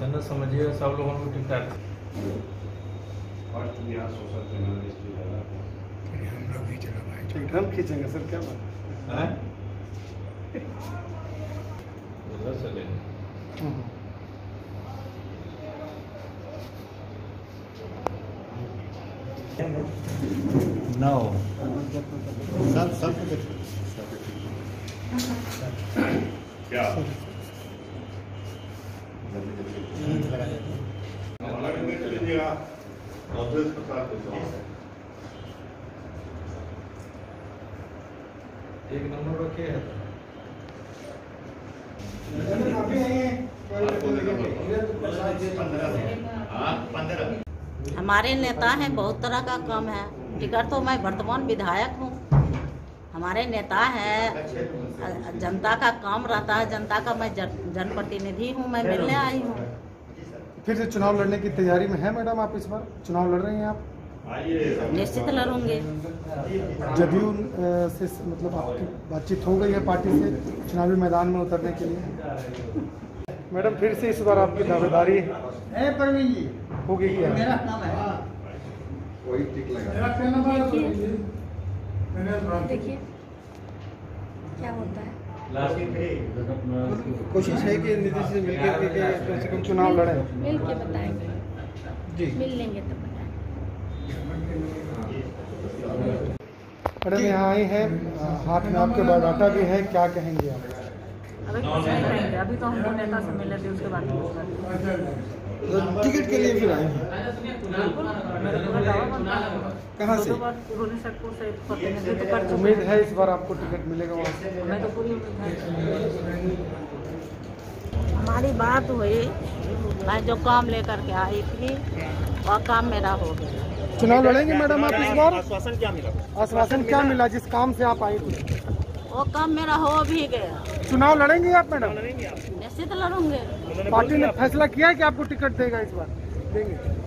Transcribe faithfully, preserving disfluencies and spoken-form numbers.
Channel समझिए सब लोगों को ठीक ठाक। हम लोग भी चलो भाई, हम खींचेंगे सर, क्या बात है। No. सब सब क्या एक नंबर रखे हैं। हमारे नेता हैं, बहुत तरह का काम है। टिकट तो मैं वर्तमान विधायक हूँ, हमारे नेता है, जनता का काम रहता है, जनता का मैं जनप्रतिनिधि हूँ, मैं मिलने आई हूँ। फिर से चुनाव लड़ने की तैयारी में है मैडम? आप इस बार चुनाव लड़ रही हैं आप? निश्चित लड़ूंगे। जदयू से मतलब आपकी बातचीत हो गई है पार्टी से चुनावी मैदान में उतरने के लिए? मैडम फिर से इस बार आपकी दावेदारी है परवीन जी होगी क्या? मेरा नाम है कोई टिक लगा मेरा, देखिए क्या होता है। कोशिश है कि नीतीश से मिलकर के कम से कम चुनाव लड़े, मिल के बताएंगे जी, मिल लेंगे तब बताएंगे। मैडम यहाँ आई है, हाथ में आपके बायोडाटा भी है, क्या कहेंगे आप? अभी कुछ नहीं कहेंगे, अभी तो हम नेता से मिले थे, उसके बाद टिकट के लिए फिर आए हैं। कहाँ से? उम्मीद है इस बार आपको टिकट मिलेगा वहाँ से? मैं तो पूरी उम्मीद है। हमारी बात हुई, मैं जो काम लेकर के आई थी वह काम मेरा हो गया। चुनाव लड़ेंगे मैडम आप इस बार? आश्वासन क्या मिला? आश्वासन क्या मिला जिस काम से आप आई थी? वो काम मेरा हो भी गया। चुनाव लड़ेंगे आप मैडम? निश्चित लड़ूंगे। पार्टी ने फैसला किया है कि आपको टिकट देगा इस बार? देंगे।